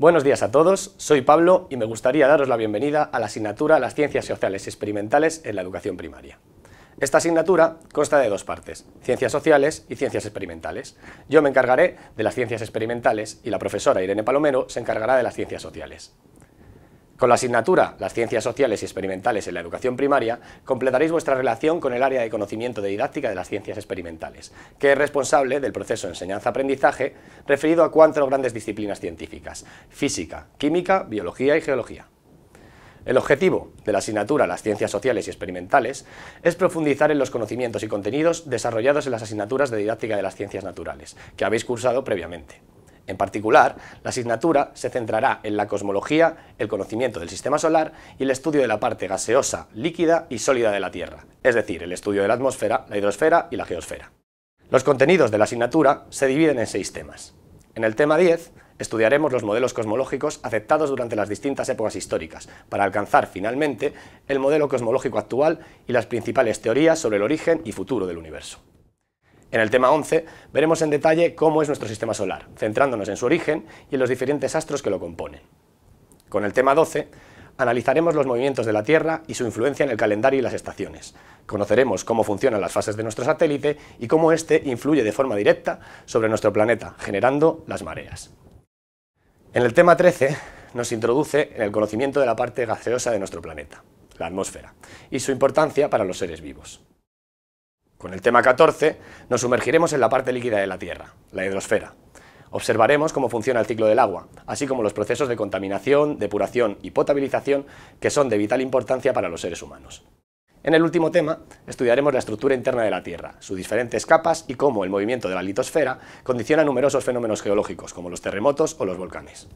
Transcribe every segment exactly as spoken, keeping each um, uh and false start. Buenos días a todos, soy Pablo y me gustaría daros la bienvenida a la asignatura Las Ciencias Sociales Experimentales en la Educación Primaria. Esta asignatura consta de dos partes, Ciencias Sociales y Ciencias Experimentales. Yo me encargaré de las Ciencias Experimentales y la profesora Irene Palomero se encargará de las Ciencias Sociales. Con la asignatura Las Ciencias Sociales y Experimentales en la Educación Primaria completaréis vuestra relación con el área de conocimiento de didáctica de las ciencias experimentales, que es responsable del proceso de enseñanza-aprendizaje referido a cuatro grandes disciplinas científicas: física, química, biología y geología. El objetivo de la asignatura Las Ciencias Sociales y Experimentales es profundizar en los conocimientos y contenidos desarrollados en las asignaturas de didáctica de las ciencias naturales, que habéis cursado previamente. En particular, la asignatura se centrará en la cosmología, el conocimiento del sistema solar y el estudio de la parte gaseosa, líquida y sólida de la Tierra, es decir, el estudio de la atmósfera, la hidrosfera y la geosfera. Los contenidos de la asignatura se dividen en seis temas. En el tema diez estudiaremos los modelos cosmológicos aceptados durante las distintas épocas históricas, para alcanzar finalmente el modelo cosmológico actual y las principales teorías sobre el origen y futuro del universo. En el tema once veremos en detalle cómo es nuestro sistema solar, centrándonos en su origen y en los diferentes astros que lo componen. Con el tema doce analizaremos los movimientos de la Tierra y su influencia en el calendario y las estaciones. Conoceremos cómo funcionan las fases de nuestro satélite y cómo éste influye de forma directa sobre nuestro planeta, generando las mareas. En el tema trece nos introduce en el conocimiento de la parte gaseosa de nuestro planeta, la atmósfera, y su importancia para los seres vivos. Con el tema catorce nos sumergiremos en la parte líquida de la Tierra, la hidrosfera. Observaremos cómo funciona el ciclo del agua, así como los procesos de contaminación, depuración y potabilización que son de vital importancia para los seres humanos. En el último tema estudiaremos la estructura interna de la Tierra, sus diferentes capas y cómo el movimiento de la litosfera condiciona numerosos fenómenos geológicos como los terremotos o los volcanes.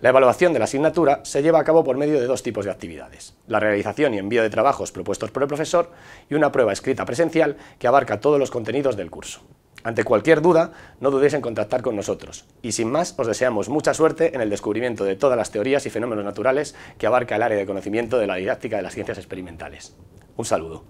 La evaluación de la asignatura se lleva a cabo por medio de dos tipos de actividades: la realización y envío de trabajos propuestos por el profesor y una prueba escrita presencial que abarca todos los contenidos del curso. Ante cualquier duda, no dudéis en contactar con nosotros y sin más os deseamos mucha suerte en el descubrimiento de todas las teorías y fenómenos naturales que abarca el área de conocimiento de la didáctica de las ciencias experimentales. Un saludo.